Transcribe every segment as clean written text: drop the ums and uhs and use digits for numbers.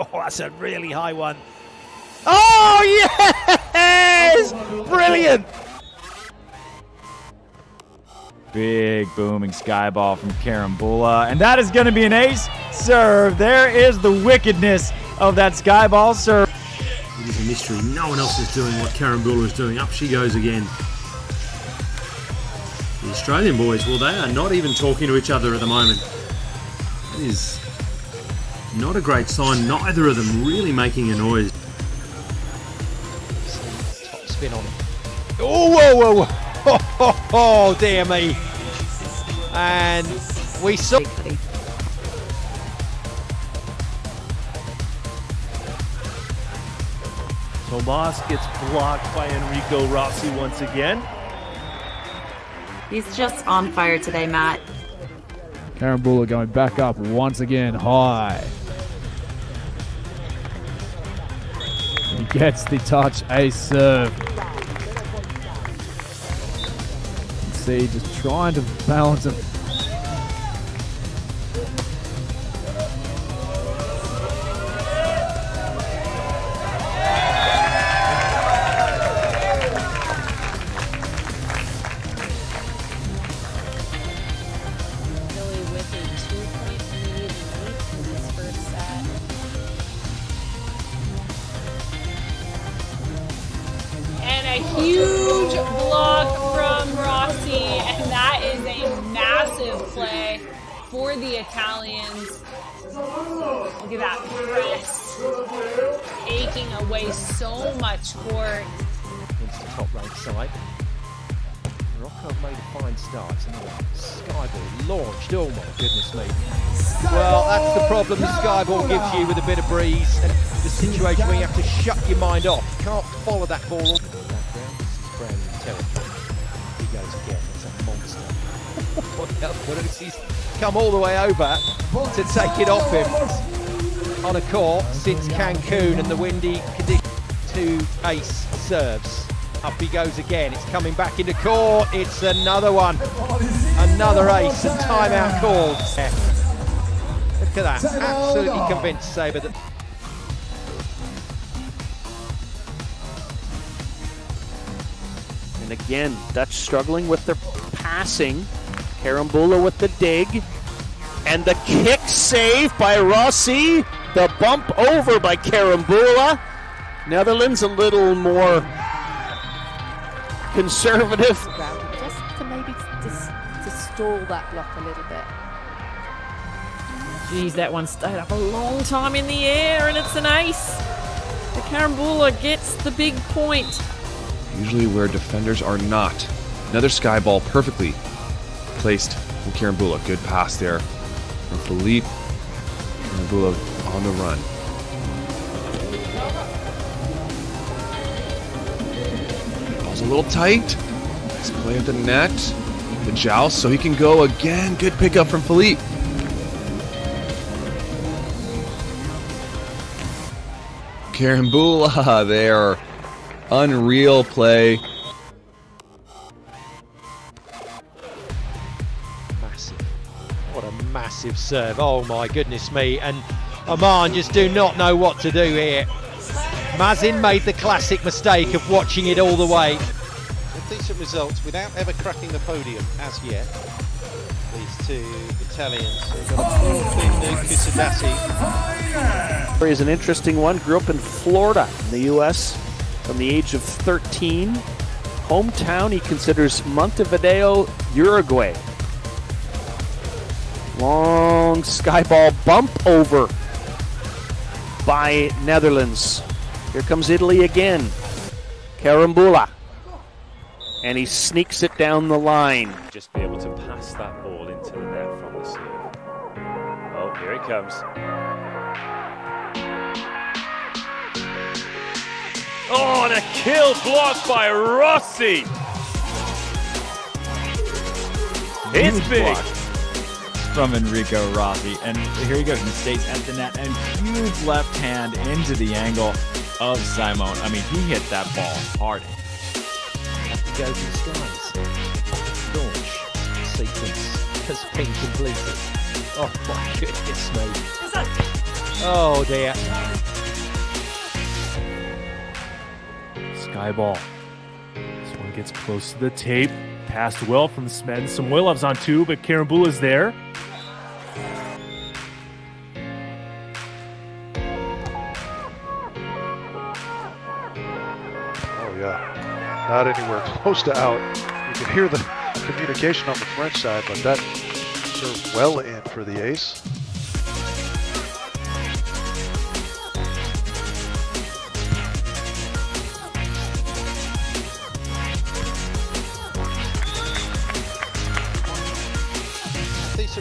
Oh, that's a really high one. Oh, yes! Brilliant! Big booming skyball from Carambula, and that is going to be an ace serve. There is the wickedness of that skyball serve. It is a mystery. No one else is doing what Carambula is doing. Up she goes again. The Australian boys, well, they are not even talking to each other at the moment. That is not a great sign. Neither of them really making a noise. Top spin on. Oh, whoa, whoa, whoa. Oh, oh, oh, dear me. And we saw... Tomas gets blocked by Enrico Rossi once again. He's just on fire today, Matt. Carambula going back up once again, high. He gets the touch, ace serve. See, just trying to balance it. And a huge block from Rossi, and that is a massive play for the Italians. Look at that press, taking away so much court. Into the top right side. Rocco made a fine start, and Skyball launched, oh my goodness me. Well, that's the problem that Skyball gives you with a bit of breeze, and the situation where you have to shut your mind off. Can't follow that ball. He goes again, it's a monster. He's come all the way over to take it off him on a court since Cancun and the windy conditions. 2 ace serves. Up he goes again, it's coming back into court, it's another one. Another ace, and timeout called. Look at that, absolutely convinced Sabre that... And again, Dutch struggling with their passing. Carambula with the dig. And the kick save by Rossi. The bump over by Carambula. Netherlands a little more conservative. Just to maybe to stall that block a little bit. Geez, that one stayed up a long time in the air, and it's an ace. The Carambula gets the big point. Usually where defenders are not. Another skyball perfectly placed from Carambula. Good pass there from Philippe. Carambula on the run. Ball's a little tight. Nice play at the net. The joust so he can go again. Good pickup from Philippe. Carambula there. Unreal play. Massive. What a massive serve. Oh my goodness me. And Oman just do not know what to do here. Mazin made the classic mistake of watching it all the way. With decent results without ever cracking the podium as yet. These two Italians have got a new is an interesting one. Grew up in Florida in the US. From the age of 13, hometown he considers Montevideo, Uruguay. Long skyball bump over by Netherlands. Here comes Italy again. Carambula. And he sneaks it down the line. Just be able to pass that ball into the net from the serve. Oh, here it comes. Oh, and a kill block by Rossi. It's big. From Enrico Rossi. And here he goes, mistakes at the net. And huge left hand into the angle of Simone. I mean, he hit that ball hard. Have to go these guys. Launch sequence has been completed. Oh, my goodness, mate. Oh, dear. Skyball. This one gets close to the tape. Passed well from Smed. Some whale-ups on two, but Carambula's there. Oh, yeah. Not anywhere close to out. You can hear the communication on the French side, but that served well in for the ace.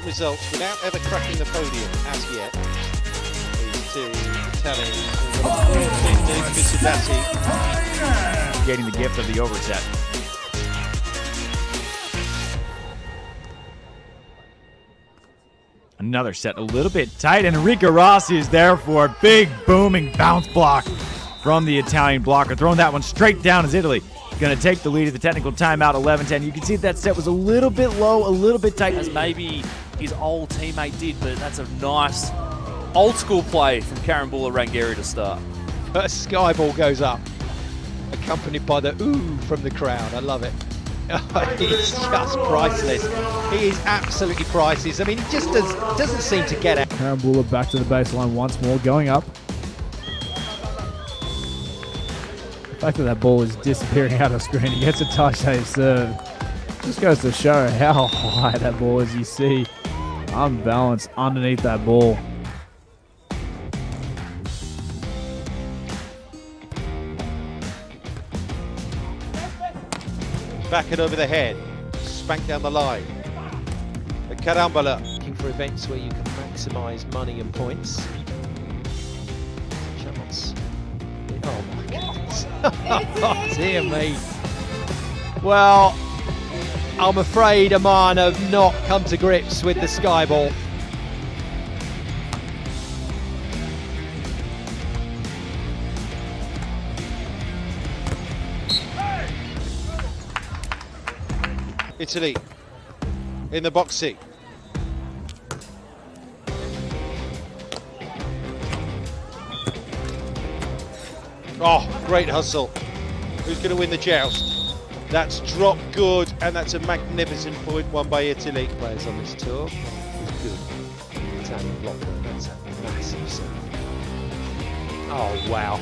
Results without ever cracking the podium as yet. These two Italians, getting the gift of the overset. Another set a little bit tight, and Enrico Rossi is there for a big booming bounce block from the Italian blocker, throwing that one straight down as Italy going to take the lead at the technical timeout, 11-10. You can see that set was a little bit low, a little bit tight, as maybe his old teammate did, but that's a nice old-school play from Carambula Rangieri to start. First Skyball goes up, accompanied by the ooh from the crowd. I love it. He's just priceless. He is absolutely priceless. I mean, he just doesn't seem to get it. Carambula back to the baseline once more, going up. The fact that that ball is disappearing out of screen, he gets a touch-day serve. Just goes to show how high that ball is. You see unbalanced underneath that ball. Back and over the head. Spank down the line. The Carambula. Looking for events where you can maximise money and points. Chance. Oh, my goodness. Oh, dear me. Well, I'm afraid Aman have not come to grips with the Skyball. Italy in the box seat. Oh, great hustle. Who's going to win the joust? That's drop good, and that's a magnificent point won by Italy. Players on this tour. Good. Italian blocker. That's a massive serve. Oh, wow.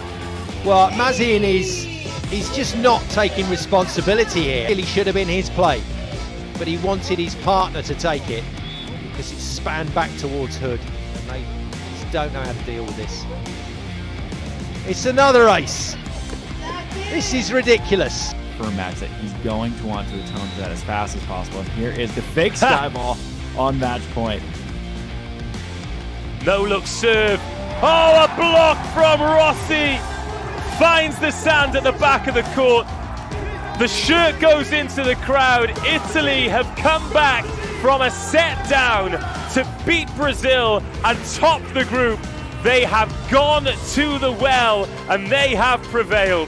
Well, Mazin he's just not taking responsibility here. It really should have been his play, but he wanted his partner to take it because it spanned back towards Hood, and they just don't know how to deal with this. It's another ace. This is ridiculous. For a match that he's going to want to atone for that as fast as possible. And here is the fake Skyball on match point. Low look serve. Oh, a block from Rossi. Finds the sand at the back of the court. The shirt goes into the crowd. Italy have come back from a set down to beat Brazil and top the group. They have gone to the well, and they have prevailed.